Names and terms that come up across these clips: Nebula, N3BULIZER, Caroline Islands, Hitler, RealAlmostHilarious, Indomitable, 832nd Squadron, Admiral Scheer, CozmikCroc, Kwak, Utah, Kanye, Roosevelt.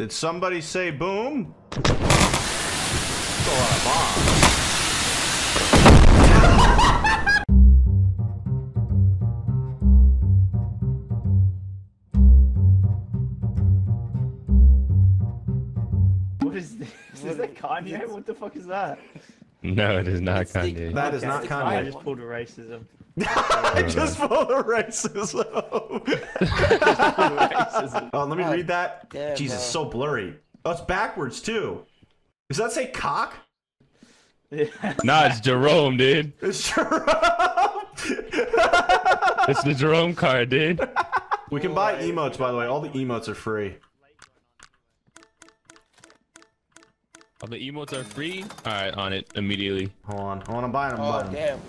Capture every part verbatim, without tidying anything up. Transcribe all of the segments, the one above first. Did somebody say boom? That's a lot of bombs. What is this? Is this that Kanye? What the fuck is that? No, it is not Kanye. That is not Kanye. I just pulled a racism. I just pulled a racism. Oh, let me read that. Yeah, Jesus, so blurry. Oh, it's backwards too. Does that say cock? Yeah. Nah, it's Jerome, dude. It's Jerome. It's the Jerome card, dude. We can buy emotes, by the way. All the emotes are free. All the emotes are free? Alright, on it immediately. Hold on. I want to buy them. Oh, button. Damn.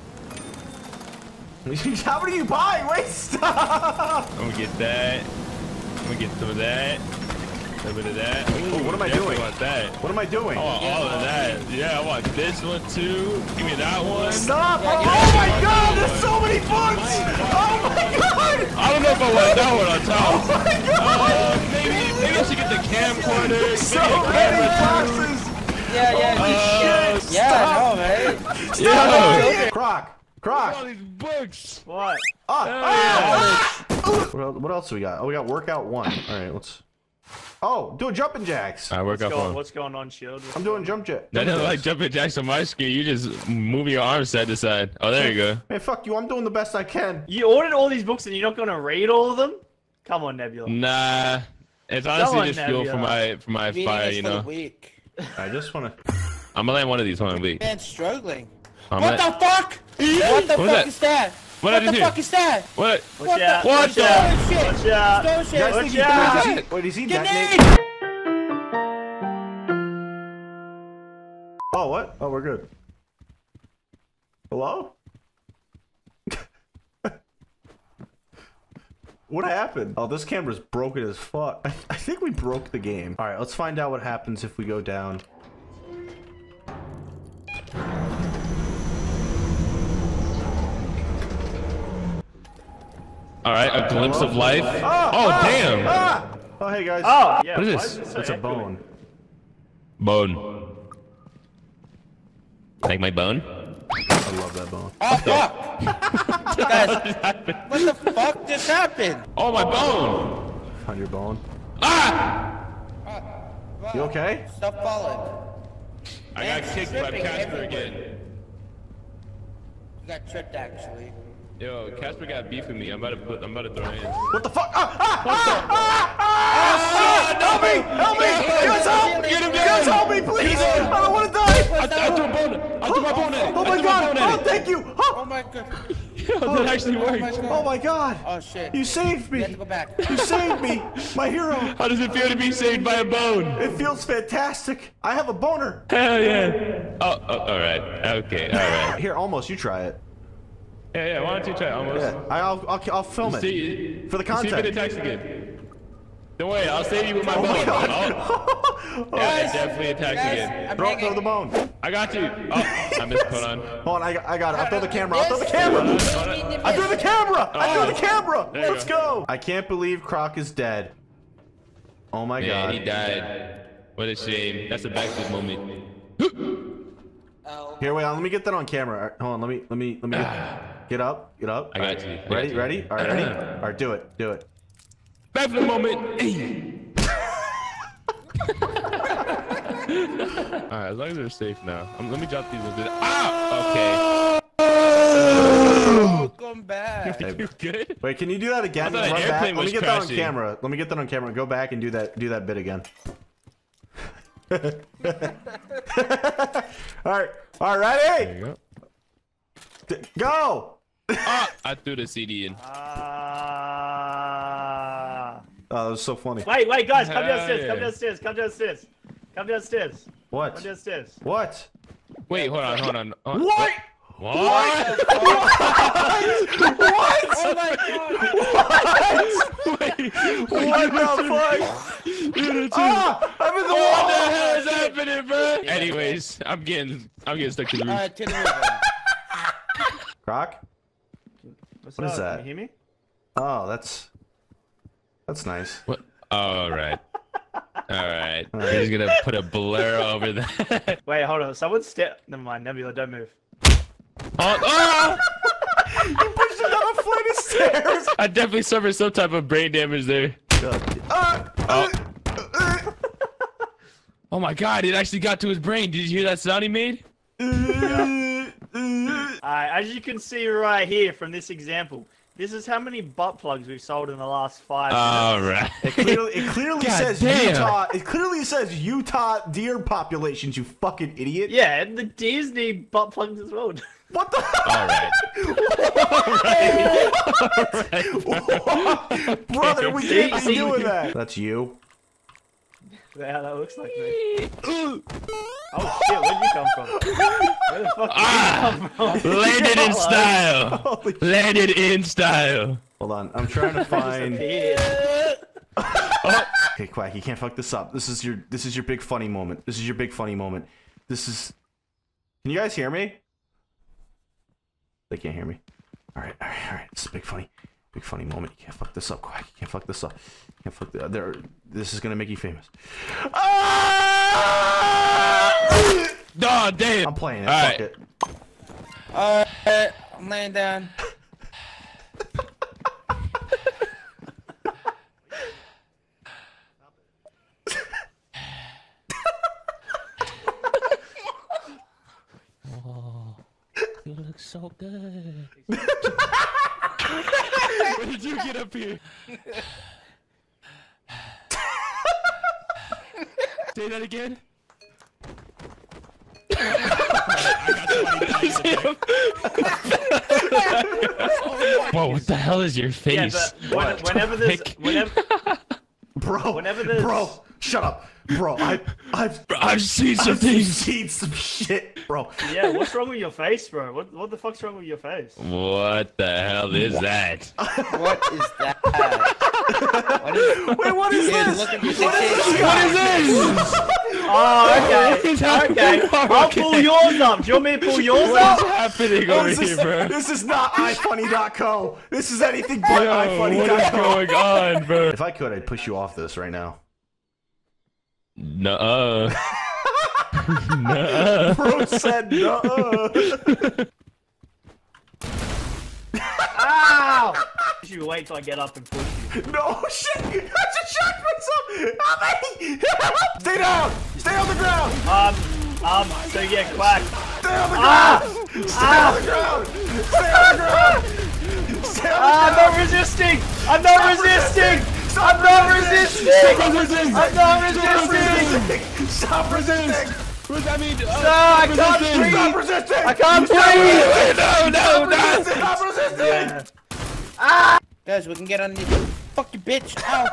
How many are you buying? Wait, stop! I'm gonna get that. I'm gonna get some of that. A little bit of that. Ooh, oh, what am I doing? I want that. What am I doing? I want all of that. Yeah, I want this one too. Give me that one. Stop! Yeah, oh my god, there's so many books! Oh my god! I don't know if I want that one on top. Oh my god! Uh, maybe, maybe I should get the camcorder. So many boxes! Yeah, yeah, oh, shit. Yeah, stop. No, man. Yeah. Croc, Croc. All these books. What? Oh, oh, yeah. oh. What else do we got? Oh, we got workout one. All right, let's. Oh, doing jumping jacks. All right, workout one. What's going on, Shield? What's I'm doing jump jack. That doesn't like jumping jacks on my screen. You just move your arms side to side. Oh, there you go. Hey, fuck you. I'm doing the best I can. You ordered all these books and you're not gonna read all of them? Come on, Nebula. Nah, it's honestly on, just Nebula. fuel for my for my Reading fire, you know. Week. I just wanna. I'm gonna land one of these one week. Man, struggling. I'm what at... the fuck? What the what fuck is that? What, what the fuck is that? What? What, what the? What the? Watch out! Watch out! Watch out! Wait, is he dead? Oh, what? Oh, we're good. Hello? What happened? Oh, this camera's broken as fuck. I, th I think we broke the game. All right, let's find out what happens if we go down. All right, a glimpse of life. Oh, oh, oh damn. Ah. Oh, hey, guys. Oh, yeah, what is this? Is it so it's echoing? a bone. Bone. Like my bone? I love that bone. Oh, fuck. Guys, what the fuck just happened? Oh, my bone! Found your bone. Ah! Uh, well, you okay? Stop falling. I Man, got kicked by Casper again. I got tripped, actually. Yo, Casper got beef with me. I'm about to put. I'm about to throw in. What the fuck? Ah! Ah! What ah! The? Ah! Ah! ah! Help me! Help me! Give us help! Get him down! Give us help me, please! I don't want to die! I, th I threw a bone. I threw my bone in. Oh my god! Oh, thank you! Oh, oh my god! Yo, that oh, actually worked. Oh my god! Oh shit! You saved me! You have to go back. You saved me, my hero. How does it feel to be saved by a bone? It feels fantastic. I have a boner. Hell yeah! Oh, oh all right. Okay, all right. Here, almost. You try it. Yeah, yeah. Why don't you try it? Almost. Yeah, I'll, I'll, I'll film it see, for the content. See if it attacks again. Don't worry. I'll save you with my oh bone. My oh. Yeah, guys, it definitely attacks guys, again. Throw, throw the bone. I got you. Oh, I missed. Hold on. Hold on. I got, I got it. I throw the camera. I throw the camera. I throw the camera. I throw the camera. Let's go. I can't believe Croc is dead. Oh my god. Man, he died. What a shame. That's a backflip moment. Here, wait. Let me get that on camera. Hold on. Let me. Let me. Let me. Get Get up, get up. I got right. you. I ready, got ready? You. All right, ready? All right, do it, do it. Back for the moment. All right, as long as they're safe now. Um, let me drop these ones. Ah, okay. Welcome back. You good? Wait, can you do that again? Run back. Let me get crashing. that on camera. Let me get that on camera. Go back and do that. Do that bit again. All right, all right, ready? There you go. Go! Ah, I threw the C D in. Ah! Uh, oh, that was so funny. Wait, wait, guys, come downstairs, come downstairs, come downstairs, come downstairs. What? Come downstairs. What? Wait, hold on, hold on. Hold on. What? What? What? What? What? What? Oh my god! What? Wait, wait, what the fuck? Dude, ah, I'm in the wall. What the hell is happening, bro? Yeah. Anyways, I'm getting, I'm getting stuck to the roof. Alright, to the roof. Croc? What's what up? is that? Can you hear me? Oh, that's... That's nice. What? All right. Alright. All right. He's gonna put a blur over that. Wait, hold on. Someone step. Never mind, Nebula, don't move. Oh! Oh! You pushed it down a flight of stairs! I definitely suffered some type of brain damage there. Uh, oh. Uh, uh, oh my god, it actually got to his brain. Did you hear that sound he made? Yeah. Alright, as you can see right here from this example, this is how many butt plugs we've sold in the last five minutes. Alright. It clearly, it clearly says damn. Utah. It clearly says Utah deer populations, you fucking idiot. Yeah, and the deers need butt plugs as well. What the Alright. Alright. Alright. Brother, we can't be doing that. That's you. Yeah, that looks like me. Oh shit, where'd you come from? Where the fuck did ah, you come from? Landed in style! Holy landed shit. In style! Hold on, I'm trying to find... Oh. Okay, Quack, you can't fuck this up. This is your this is your big funny moment. This is your big funny moment. This is... Can you guys hear me? They can't hear me. Alright, alright, alright. This is big funny. Big funny moment. You can't fuck this up, Quack. You can't fuck this up. You can't fuck this up. There, this is gonna make you famous. Ah! Oh, damn! I'm playing it. All fuck right. it. Uh, I'm laying down. Oh, you look so good. When did you get up here? Say that again. Whoa, what the hell is your face? Yeah, when, whenever this, whenever, bro, whenever this, bro, shut up, bro. I, I've, I've seen some I've things, seen some shit, bro. Yeah, what's wrong with your face, bro? What, what the fuck's wrong with your face? What the hell is what? that? What is that? What is, Wait, what is this? What is this? What is this? Oh, okay. Okay. I'll pull yours up. Do you want me to pull yours what up? What's happening over this here, is, bro? This is not i funny dot co. This is anything but i funny dot co. What is going on, bro? If I could, I'd push you off this right now. Nuh-uh. Nuh-uh. Bro said nuh-uh. Ow! You wait till I get up and push you. No, shit! I just shot myself! Help me! Stay down! Stay on the ground! Um, um, so yeah, Quack. Stay on the ground! Ah! Stay ah! on the ground! Stay on the ground! Stay on the ah, ground! I'm not resisting! I'm not Stop resisting! resisting. Stop I'm not resisting! Stop resisting! I'm not resisting! Stop resisting! What does that mean? No, I can't breathe! Stop resisting! I can't breathe! No, no, no! Stop resisting! Ah! Guys, we can get on this. Fuck you, bitch! Ow!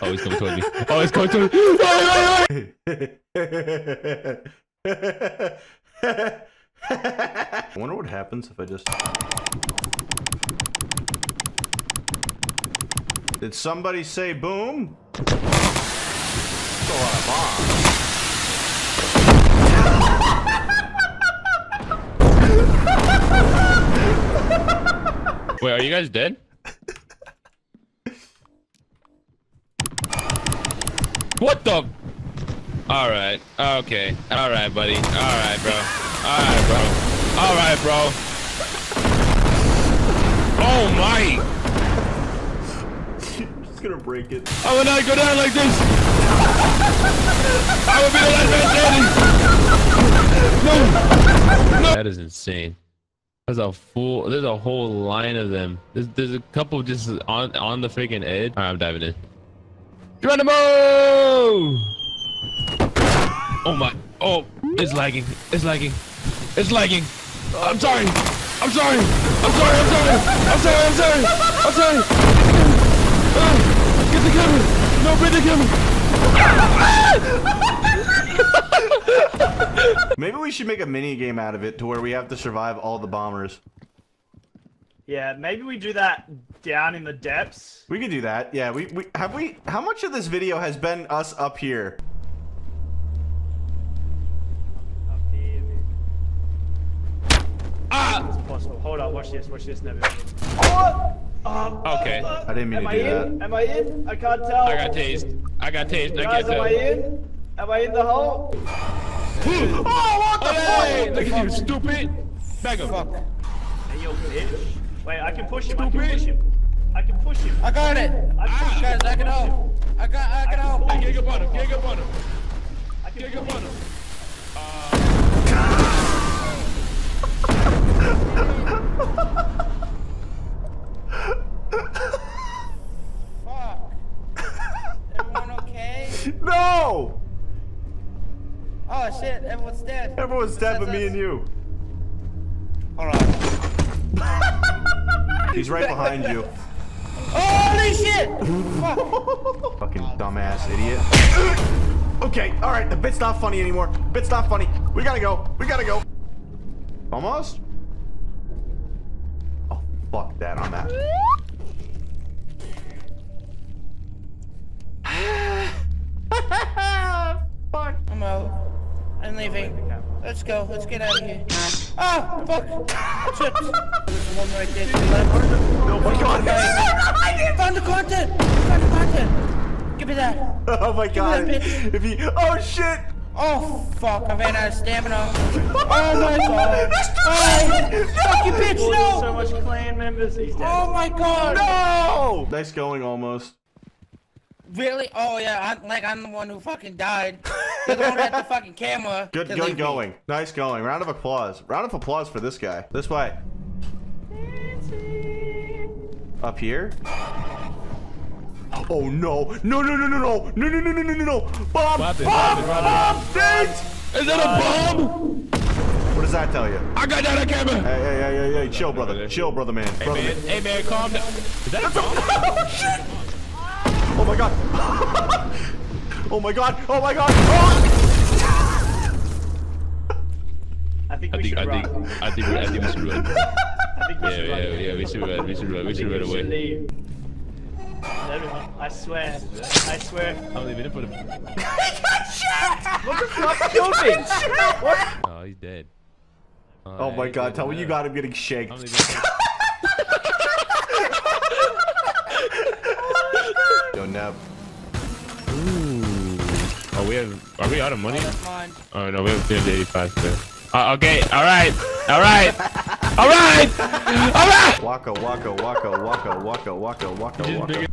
Oh, he's coming towards me. Oh, he's coming towards me! I wonder what happens if I just... Did somebody say boom? That's a lot of bombs. Wait, are you guys dead? What the? Alright, okay. Alright, buddy. Alright, bro. Alright, bro. Alright, bro. Oh my! Gonna break it. I would not go down like this. I would be the last man standing. No. No. That is insane. There's a full. There's a whole line of them. There's, there's a couple just on on the freaking edge. All right, I'm diving in. Geronimo! Oh my. Oh, it's lagging. It's lagging. It's lagging. I'm sorry. I'm sorry. I'm sorry. I'm sorry. I'm sorry. I'm sorry. I'm sorry. I'm sorry. Uh. Get the camera! No, bring the camera! Maybe we should make a mini game out of it to where we have to survive all the bombers. Yeah, maybe we do that down in the depths. We could do that. Yeah, we, we have we. How much of this video has been us up here? Up here, man. Ah! It's possible. Hold on. Watch this. Watch this, Nebula. Oh! Um, okay. Uh, I didn't mean to do that. Am I in? I can't tell. I got tased. I got tased. I can't tell. Am I in? Am I in the hole? Oh, what the hey, fuck? Look at you, stupid. Back up. Hey, yo, bitch. Wait, I can push him. Stupid. I can push him. I can push him. I got it. I can push him. Guys, I can help. I got. I can help. I can get up on him. Get up on him. I can get up on him. Fuck. Everyone okay? No! Oh shit, everyone's dead. Everyone's dead but me and you. Alright. He's right behind you. Holy shit! Fuck. Fucking dumbass idiot. Okay, alright, the bit's not funny anymore. Bit's not funny. We gotta go. We gotta go. Almost? Oh, fuck that. I'm out. Fuck. I'm out. I'm leaving. Let's go. Let's get out of here. Oh, fuck. Shit. There's one right there. Oh my god. I found the content. I found the content. Give me that. Oh my god. Give me that, bitch. If he... Oh, shit. Oh fuck, I ran out of stamina. Oh my god. Oh, no! Fuck you bitch, no! There's so much clan members these days. Oh my god. No! Nice going almost. Really? Oh yeah, I, like I'm the one who fucking died. They're going at the fucking camera. Good, good going. Me. Nice going. Round of applause. Round of applause for this guy. This way. Up here? Oh no! No! No! No! No! No! No! No! No! No! No! No! Bomb! Bomb! Bomb! Is that a bomb? What does that tell you? I got that on camera. Hey! Hey! Hey! Hey! Hey! Chill, brother. Chill, brother, man. Hey, brother, man. man. Hey, man. Calm down. Is that a bomb? Oh shit! Oh my god! Oh my god! Oh my god! Oh! I think we I think, should I run. Think, I think. I think we should run. I think we should yeah, run. Yeah! Yeah! Yeah! We should run. We should run. We should run away. Leave. Everyone, I swear, I swear. I'm leaving it for the. He got shot! What the fuck killed me? What? Oh, he's dead. Oh, oh my god, tell me you got him getting shanked. I'm leaving it. Yo, Neb. Ooh. Are we have, are we out of money? Oh, oh no, we have three eighty-five still. Uh, okay, alright, alright. All right! All right! Waka, waka, waka, waka, waka, waka, waka, waka.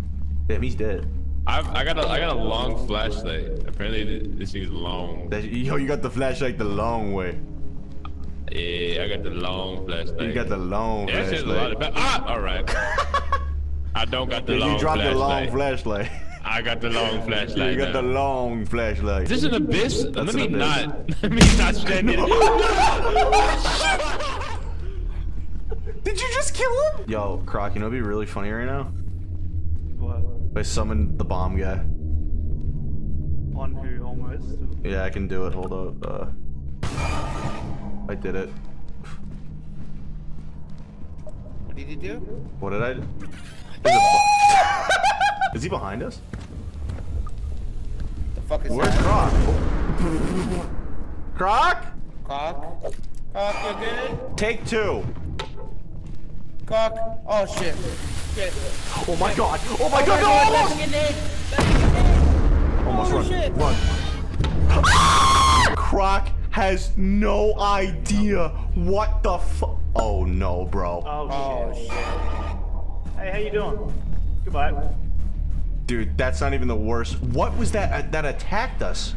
Damn, he's dead. I've, I got a, I got a long flashlight. Apparently, this thing's long. That, yo, you got the flashlight the long way. Yeah, I got the long flashlight. You got the long yeah, flashlight. Yeah, a lot of ah, all right. I don't got the yeah, long flashlight. You dropped the long flashlight. I got the long flashlight. Yeah, you got now. the long flashlight. Is this an abyss? That's let me abyss. not. Let me not stand in it. Did you just kill him? Yo, Croc, you know what'd be really funny right now? What? I summoned the bomb guy. On who, almost? Yeah, I can do it. Hold up. Uh, I did it. What did you do? What did I do? Is he behind us? The fuck is Where's that? Croc? Croc? Croc? Croc, you're good? Take two. Oh shit. Shit. Oh my god. Oh my oh god. No, almost. Almost run. Run. Ah! Croc has no idea what the fu- Oh no, bro. Oh shit. Oh, shit. Hey, how you doing? Goodbye. Dude, that's not even the worst. What was that uh, that attacked us?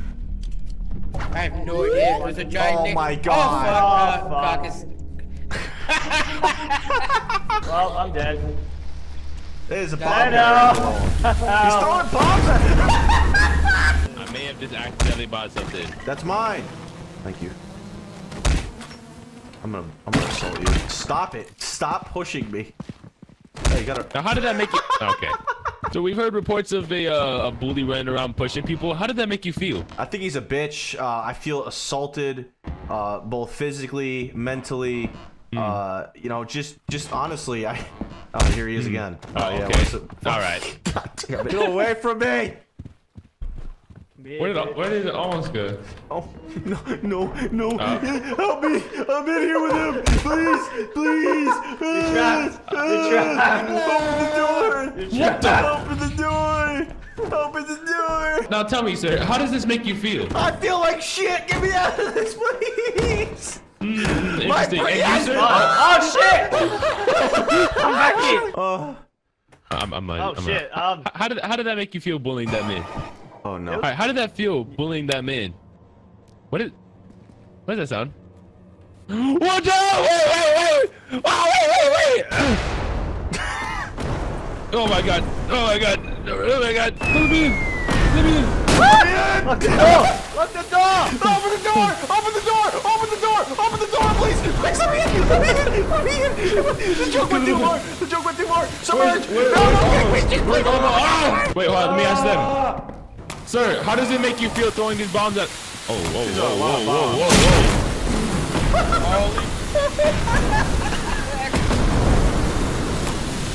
I have no idea. It was a giant Oh my god. Oh, fuck. Oh, fuck. Well, I'm dead. There's a bomb. I know. He's throwing bombs at I may have just accidentally bought something. That's mine. Thank you. I'm gonna, I'm gonna assault you. Stop it. Stop pushing me. Hey, you gotta. Now, how did that make you? Okay. So we've heard reports of a, uh, a bully running around pushing people. How did that make you feel? I think he's a bitch. Uh, I feel assaulted, uh, both physically, mentally. Uh, you know, just, just honestly, I. Oh, here he is again. Oh, oh yeah. Okay. All right. God damn it. Get away from me! Where did, it, where did it almost go? Oh, no, no, no. Uh, Help me. I'm in here with him. Please, please. You're trapped. You're trapped. Open the door. You're trapped. Open the door. Open the door. Now tell me, sir, how does this make you feel? I feel like shit. Get me out of this place. Mm, interesting. My and you, oh, shit. I'm back here. Oh, I'm, I'm, I'm, oh I'm, shit. I'm, um, how, did, how did that make you feel bullying that man? Oh no! All right, how did that feel, bullying that man? What is? What does that sound? What the? Wait, wait, wait! Oh, wait, wait, wait! Oh my god! Oh my god! Oh my god! Let me in! Let me in! Let me in! Lock the door! Lock the door! Open the door! Open the door! Open the door! Open the door! Please! Please let me in! Let me in! Let me in! The joke went too far! The joke went too far! Someone! No! No! Wait! Wait! Wait! Wait! Hold on! Let me ask them. Sir, how does it make you feel throwing these bombs at? Oh, whoa, whoa, whoa, whoa, whoa, whoa!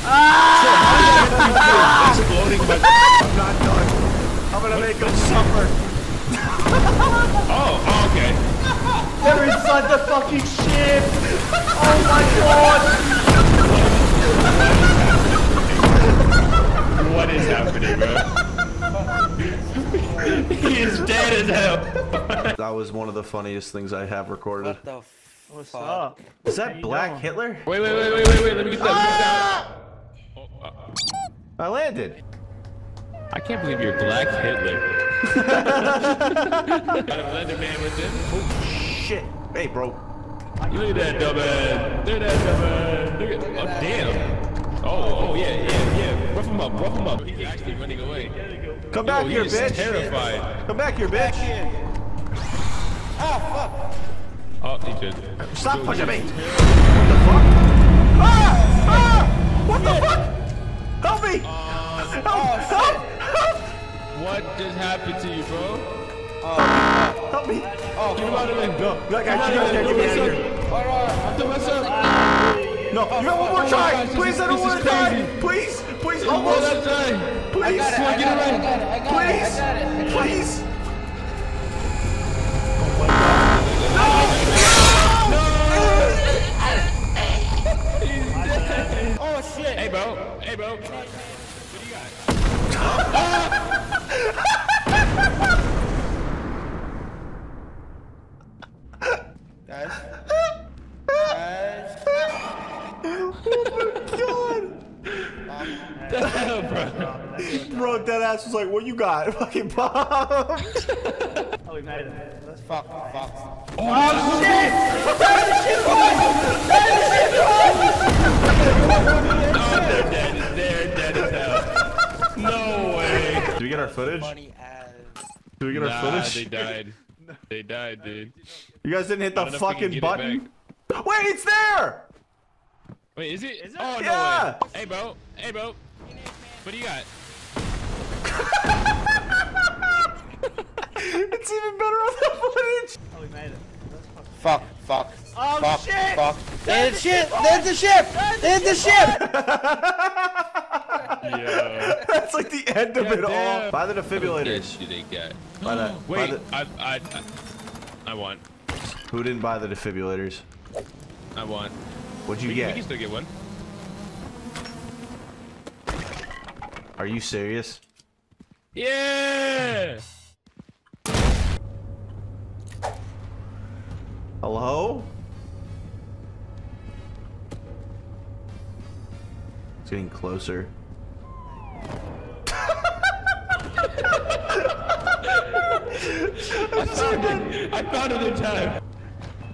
Ah! Sir, how does it make you feel exploding? But I'm not done. I'm gonna make him suffer. Oh, oh, okay. They're inside the fucking ship. Oh my god! What is happening, bro? He is dead as hell. That was one of the funniest things I have recorded. What the fuck? What's up? Is that Black doing? Hitler? Wait, wait, wait, wait, wait, wait. Let me get that. Ah! Let me get that. Oh, uh, I landed. I can't believe you're Black Hitler. Got a blender man with him. Oh shit! Hey, bro. You look at that dumbass. Look at that dumbass. Look at. Oh damn. Oh, oh yeah, yeah, yeah. Rough him up. Rough him up. He's actually running away. Come back, yo, here, bitch. Terrified. Come back here, bitch. Ah, fuck. Oh, he did. Stop dude, pushing me. What the fuck? Ah! Ah! What the fuck? Help me! Uh, help! Oh, help! Help! What just happened to you, bro? Uh, help me! Oh, get him out of there. No, no, I got you. Get me out of here. All right, I have to mess up. No, you got one more try. Please, I don't want to die. Please, please, almost. Please, I got it, I got it, I got it, I got it, I got it. Please, please. Oh my god. No! No! He's dead. Oh shit. Hey bro, hey bro. What do you got? Guys. Guys. Oh my god. Bro, bro, that ass was like, what you got? Fucking bomb. Oh, we made it. Let's fuck, fuck. Oh, oh shit! That is shit, boys! That is shit, boys! Oh, they're dead. They're dead as hell. No way. Did we get our footage? Did we get nah, our footage? They died. They died, dude. You guys didn't hit the fucking button? It Wait, it's there! Wait, is it? Is it? Oh, yeah. No way. Hey, bro. Hey, bro. What do you got? It's even better on the footage! Oh, we made it. Fuck, fuck, oh, fuck, shit. Fuck. There's the ship! There's the ship! There's the ship! Yeah. That's like the end of God it damn. all. Buy the defibrillators. Who didn't get? Buy that. Wait, the... I, I, I, I want. Who didn't buy the defibrillators? I want. What'd you we, get? We can still get one. Are you serious? Yeah! Hello? It's getting closer. I, found it. I found it in time.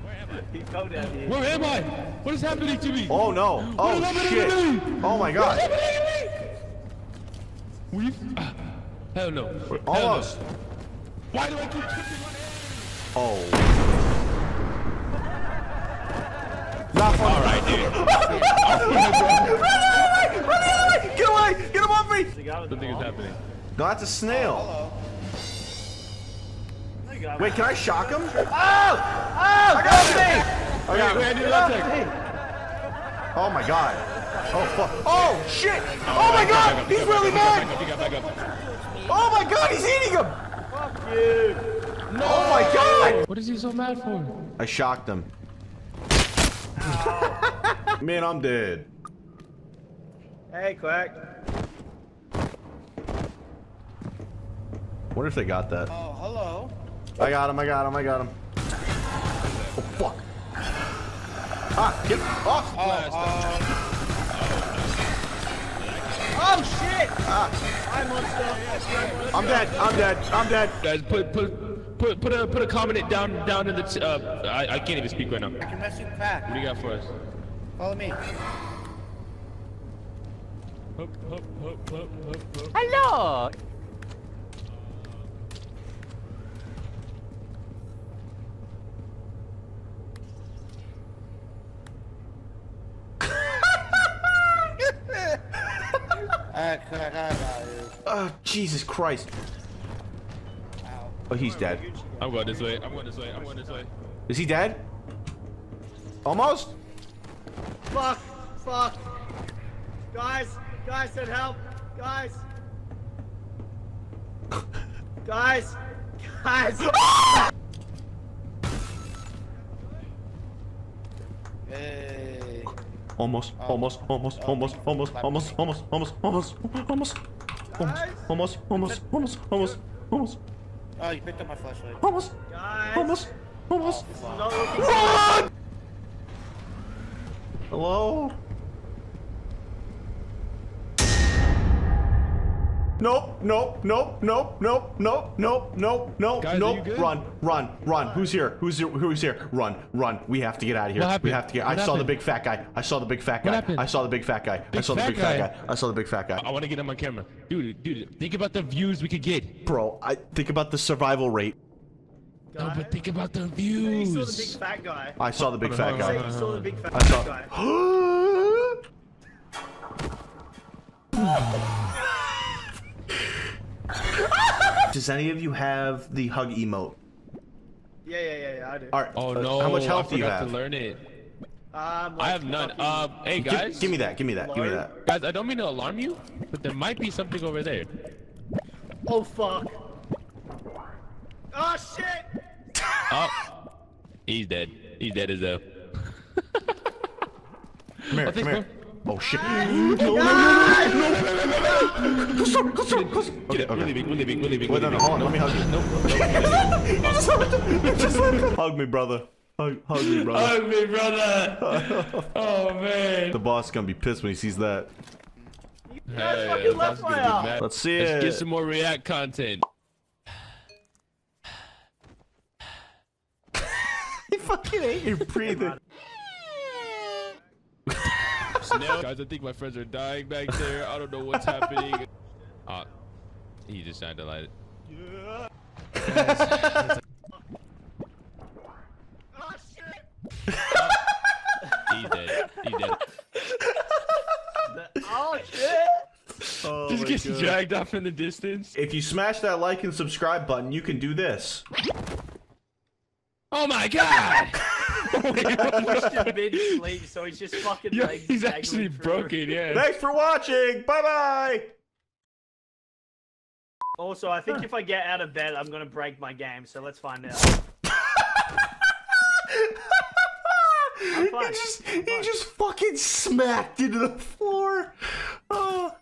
Where am I? Keep going down here. Where am I? What is happening to me? Oh no. Oh shit. Oh my god. We? Uh, hell no. We're almost. Hell no. Why do I keep tripping on air? Oh. Not all right, dude. Run, run, run, run, run. Get away! Get him off me! Something is happening. No, that's a snail. Oh, wait, can I shock him? Oh! Oh! I got him! I got him. Oh my god. Oh fuck! Oh shit! Oh my god! He's really mad! Oh my god! He's eating him! you. No. Oh my god! What is he so mad for? I shocked him. Man, I'm dead. Hey, Quack. Wonder if they got that. Oh, hello. I got him, I got him, I got him. Oh, fuck. Ah, get off! Oh, uh, oh shit! Ah. I'm unstuck. I'm dead, I'm dead, I'm dead. Guys, put, put, put, put a, put a comment down, down in the, t uh, I, I can't even speak right now. I can mess you back. What do you got for us? Follow me. Hop, hop, hop, hop, hop, hop. Hello! Oh, Jesus Christ. Oh, he's dead. I'm going this way. I'm going this way. I'm going this way. Is he dead? Almost? Fuck. Fuck. Guys. Guys, said help. Guys. Guys. Guys. Hey. Almost, almost, almost, almost, almost, almost, almost, almost, almost, almost, almost, almost, almost, almost, almost. Oh, you picked up my flashlight. Almost, almost, almost. Run! Hello? Nope, nope, nope, nope, nope, nope, nope, nope, nope, nope. Run, run, run. Who's here? Who's here? Who's here? Run, run. We have to get out of here. We have to get. I saw the big fat guy. I saw the big fat guy. I saw the big fat guy. I saw the big fat guy. I saw the big fat guy. I want to get him on camera, dude. Dude, think about the views we could get, bro. I think about the survival rate. No, but think about the views. You saw the big fat guy. I saw the big fat guy. I saw the big fat guy. Does any of you have the hug emote? Yeah, yeah, yeah, yeah, I do. All right. Oh no! How much health do you have? I forgot to learn it. Um, like I have none. Uh, hey guys. Give, give me that. Give me that. Give me that. Guys, I don't mean to alarm you, but there might be something over there. Oh fuck! Oh shit! Oh, he's dead. He's dead as hell. Come here. Oh, come here. Oh shit! No, no, no, no, no! Closer, closer, closer! Get it, okay. We're leaving, we're leaving, we're leaving. Wait, no, no, hold on, let me hug you. No, no, just let him. Hug me, brother. Hug, hug me, brother. Hug me, brother! Oh, man. The boss is gonna be pissed when he sees that. You guys fucking left my out! Let's see it. Let's get some more React content. He fucking ain't you breathing. Now, guys, I think my friends are dying back there. I don't know what's happening. Uh, he just tried to light it. Yeah. Yes, yes, oh, shit. Oh, he's dead. He's dead. Oh, shit. Oh, just gets God. Dragged off in the distance. If you smash that like and subscribe button, you can do this. Oh, my God. Mid-sleep, so he's just fucking Yo, legs he's actually broken, yeah. Thanks for watching. Bye-bye. Also, I think if I get out of bed, I'm going to break my game, so let's find out. He just, he just fucking smacked into the floor. Oh.